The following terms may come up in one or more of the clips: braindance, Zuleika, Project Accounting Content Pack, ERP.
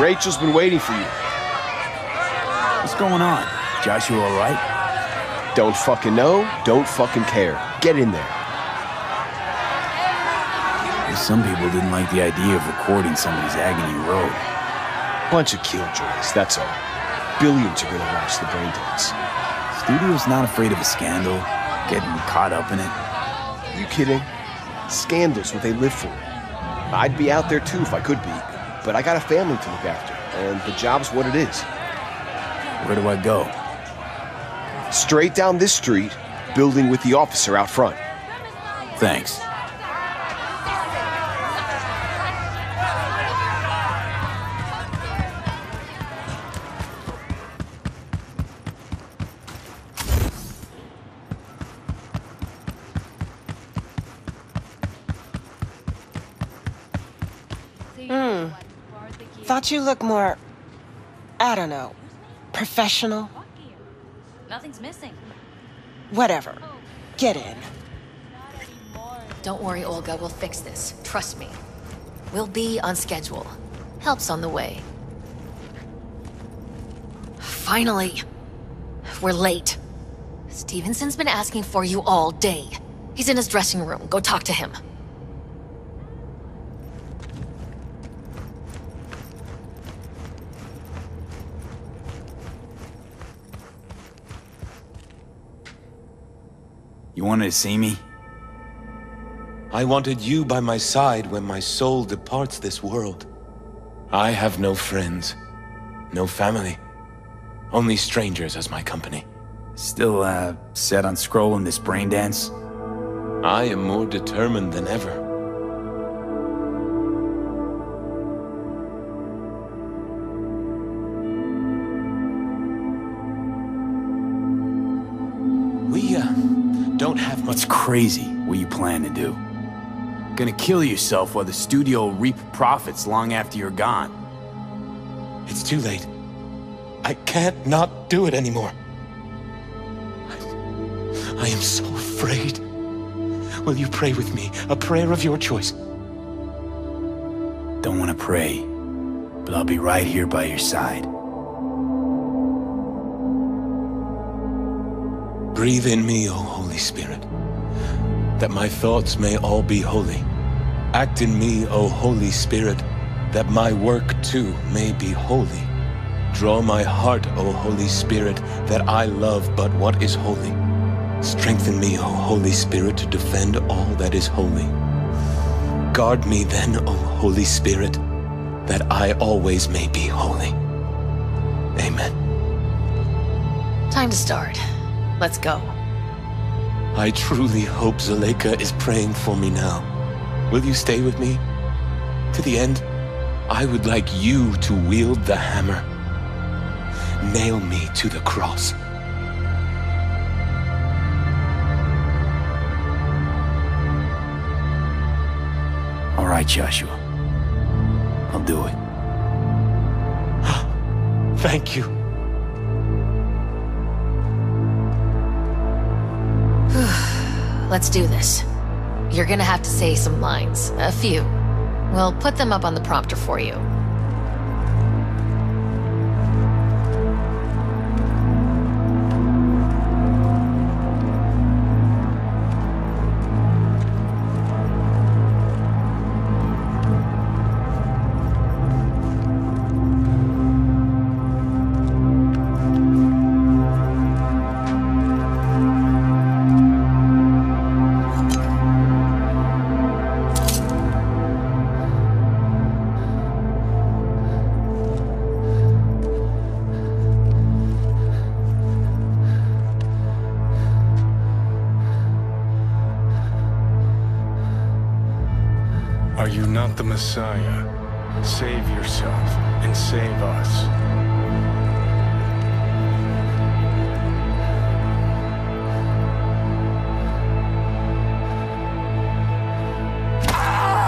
Rachel's been waiting for you. What's going on? Josh, you all right? Don't fucking know. Don't fucking care. Get in there. Some people didn't like the idea of recording somebody's agony road. Bunch of killjoys, that's all. Billions are gonna watch the Braindance. Studio's not afraid of a scandal, getting caught up in it. Are you kidding? Scandal's what they live for. I'd be out there too if I could be, but I got a family to look after, and the job's what it is. Where do I go? Straight down this street, building with the officer out front. Thanks. Thought you looked more, I don't know, professional? Nothing's missing. Whatever. Get in. Don't worry, Olga. We'll fix this. Trust me. We'll be on schedule. Help's on the way. Finally. We're late. Stevenson's been asking for you all day. He's in his dressing room. Go talk to him. You wanted to see me? I wanted you by my side when my soul departs this world. I have no friends, no family, only strangers as my company. Still, set on scrolling this Braindance? I am more determined than ever. It's crazy what you plan to do. Gonna kill yourself while the studio will reap profits long after you're gone. It's too late. I can't not do it anymore. I am so afraid. Will you pray with me? A prayer of your choice. Don't want to pray, but I'll be right here by your side. Breathe in me, O Holy Spirit, that my thoughts may all be holy. Act in me, O Holy Spirit, that my work too may be holy. Draw my heart, O Holy Spirit, that I love but what is holy. Strengthen me, O Holy Spirit, to defend all that is holy. Guard me then, O Holy Spirit, that I always may be holy. Amen. Time to start. Let's go. I truly hope Zuleika is praying for me now. Will you stay with me? To the end, I would like you to wield the hammer. Nail me to the cross. All right, Joshua. I'll do it. Thank you. Let's do this. You're gonna have to say some lines, a few. We'll put them up on the prompter for you. Are you not the Messiah? Save yourself and save us.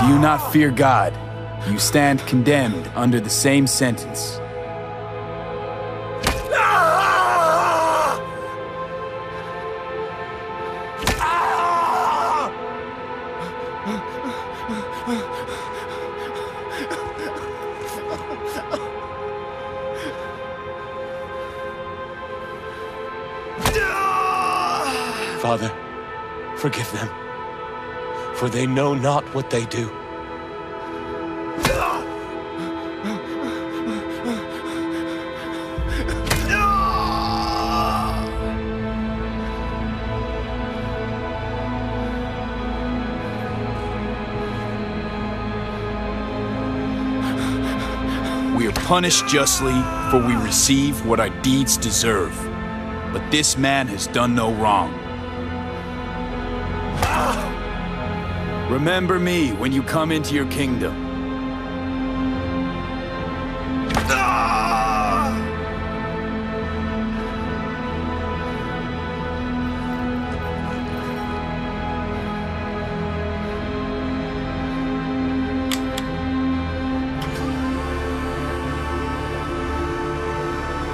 Do you not fear God? You stand condemned under the same sentence. Father, forgive them, for they know not what they do. We are punished justly, for we receive what our deeds deserve. But this man has done no wrong. Remember me when you come into your kingdom.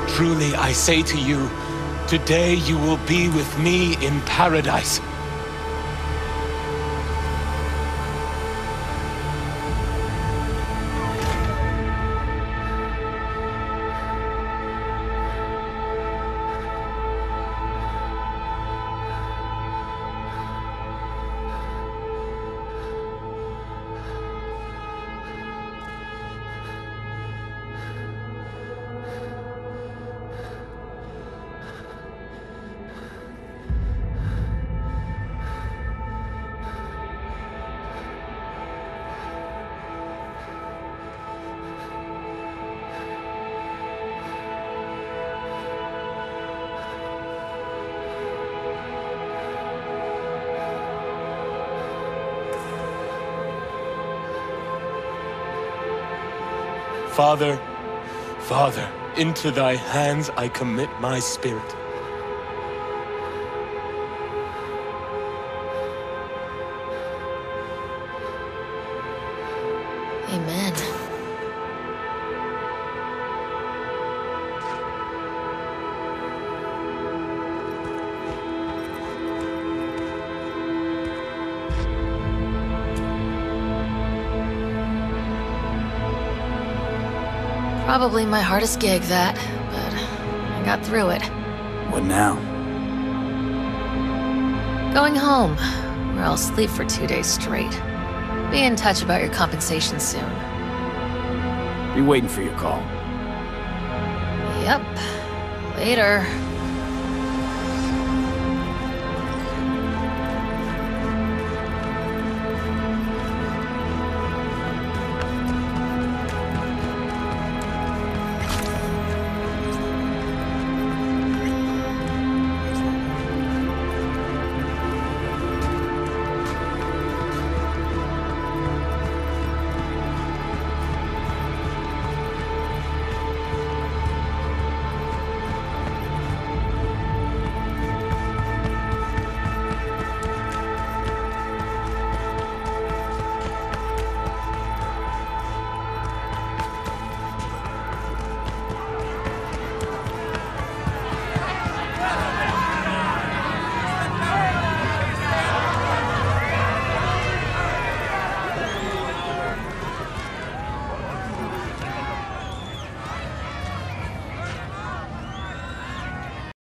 Truly, I say to you, today you will be with me in paradise. Father, Father, into thy hands I commit my spirit. Amen. Probably my hardest gig, that, but I got through it. What now? Going home, where I'll sleep for 2 days straight. Be in touch about your compensation soon. Be waiting for your call. Yep. Later.